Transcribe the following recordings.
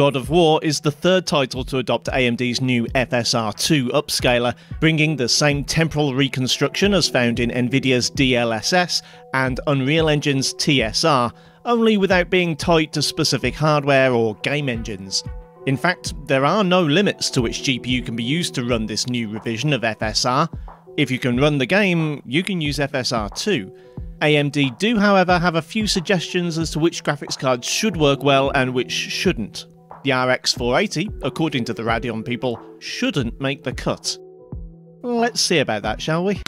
God of War is the third title to adopt AMD's new FSR 2 upscaler, bringing the same temporal reconstruction as found in NVIDIA's DLSS and Unreal Engine's TSR, only without being tied to specific hardware or game engines. In fact, there are no limits to which GPU can be used to run this new revision of FSR. If you can run the game, you can use FSR 2. AMD do, however, have a few suggestions as to which graphics cards should work well and which shouldn't. The RX 480, according to the Radeon people, shouldn't make the cut. Let's see about that, shall we?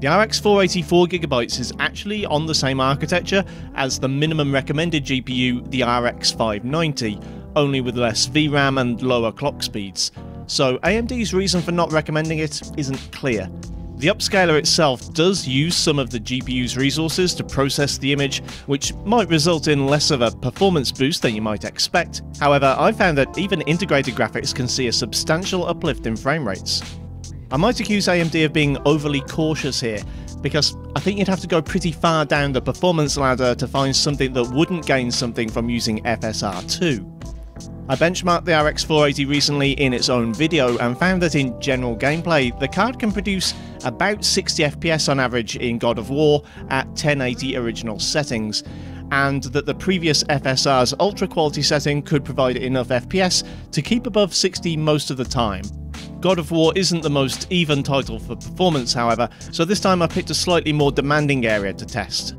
The RX 480 4GB is actually on the same architecture as the minimum recommended GPU, the RX 590, only with less VRAM and lower clock speeds. So AMD's reason for not recommending it isn't clear. The upscaler itself does use some of the GPU's resources to process the image, which might result in less of a performance boost than you might expect. However, I found that even integrated graphics can see a substantial uplift in frame rates. I might accuse AMD of being overly cautious here, because I think you'd have to go pretty far down the performance ladder to find something that wouldn't gain something from using FSR 2. I benchmarked the RX 480 recently in its own video and found that in general gameplay, the card can produce about 60 FPS on average in God of War at 1080 original settings, and that the previous FSR's ultra quality setting could provide enough FPS to keep above 60 most of the time. God of War isn't the most even title for performance, however, so this time I picked a slightly more demanding area to test.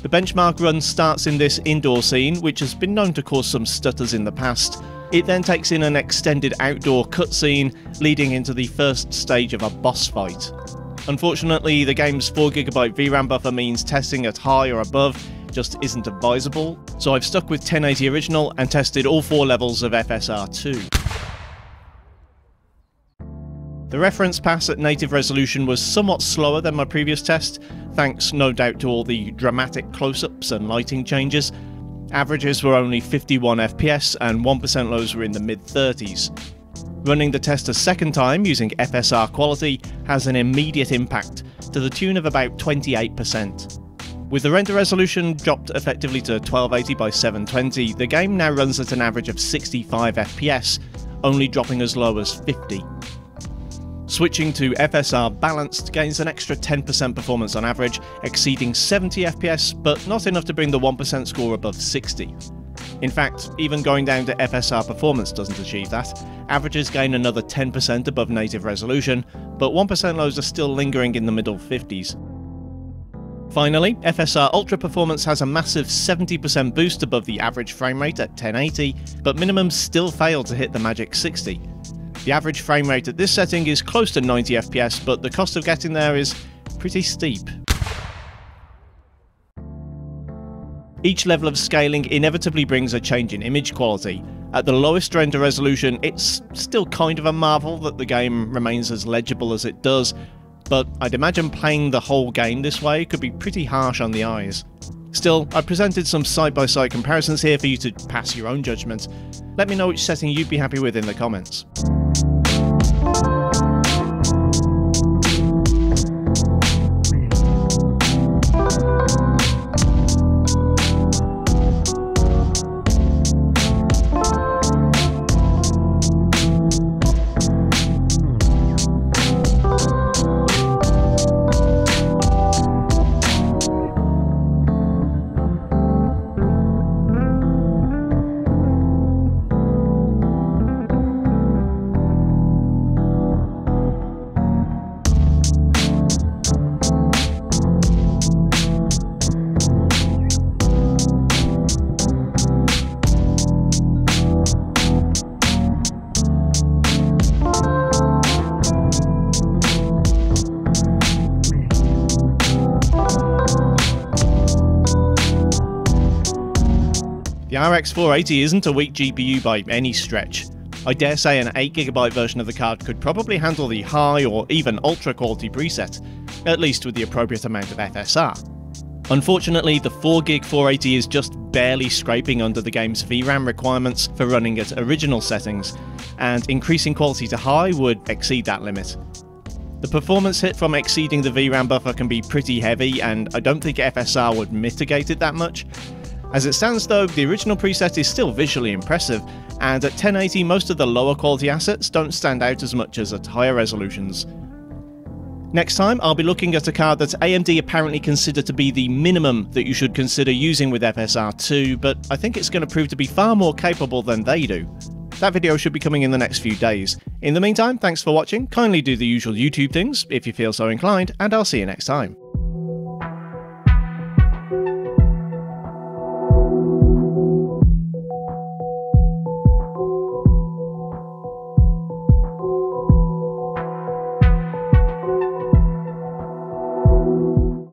The benchmark run starts in this indoor scene, which has been known to cause some stutters in the past. It then takes in an extended outdoor cutscene, leading into the first stage of a boss fight. Unfortunately, the game's 4GB VRAM buffer means testing at high or above just isn't advisable, so I've stuck with 1080 original and tested all four levels of FSR 2. The reference pass at native resolution was somewhat slower than my previous test, thanks no doubt to all the dramatic close-ups and lighting changes. Averages were only 51 FPS and 1% lows were in the mid-30s. Running the test a second time using FSR quality has an immediate impact, to the tune of about 28%. With the render resolution dropped effectively to 1280 by 720, the game now runs at an average of 65 FPS, only dropping as low as 50. Switching to FSR balanced gains an extra 10% performance on average, exceeding 70 FPS, but not enough to bring the 1% score above 60. In fact, even going down to FSR performance doesn't achieve that. Averages gain another 10% above native resolution, but 1% lows are still lingering in the middle 50s. Finally, FSR Ultra performance has a massive 70% boost above the average frame rate at 1080, but minimums still fail to hit the magic 60. The average frame rate at this setting is close to 90 FPS, but the cost of getting there is pretty steep. Each level of scaling inevitably brings a change in image quality. At the lowest render resolution, it's still kind of a marvel that the game remains as legible as it does, but I'd imagine playing the whole game this way could be pretty harsh on the eyes. Still, I presented some side-by-side comparisons here for you to pass your own judgment. Let me know which setting you'd be happy with in the comments. The RX 480 isn't a weak GPU by any stretch. I dare say an 8GB version of the card could probably handle the high or even ultra quality preset, at least with the appropriate amount of FSR. Unfortunately, the 4GB 480 is just barely scraping under the game's VRAM requirements for running at original settings, and increasing quality to high would exceed that limit. The performance hit from exceeding the VRAM buffer can be pretty heavy, and I don't think FSR would mitigate it that much. As it stands though, the original preset is still visually impressive, and at 1080 most of the lower quality assets don't stand out as much as at higher resolutions. Next time I'll be looking at a card that AMD apparently considered to be the minimum that you should consider using with FSR 2, but I think it's going to prove to be far more capable than they do. That video should be coming in the next few days. In the meantime, thanks for watching, kindly do the usual YouTube things if you feel so inclined, and I'll see you next time.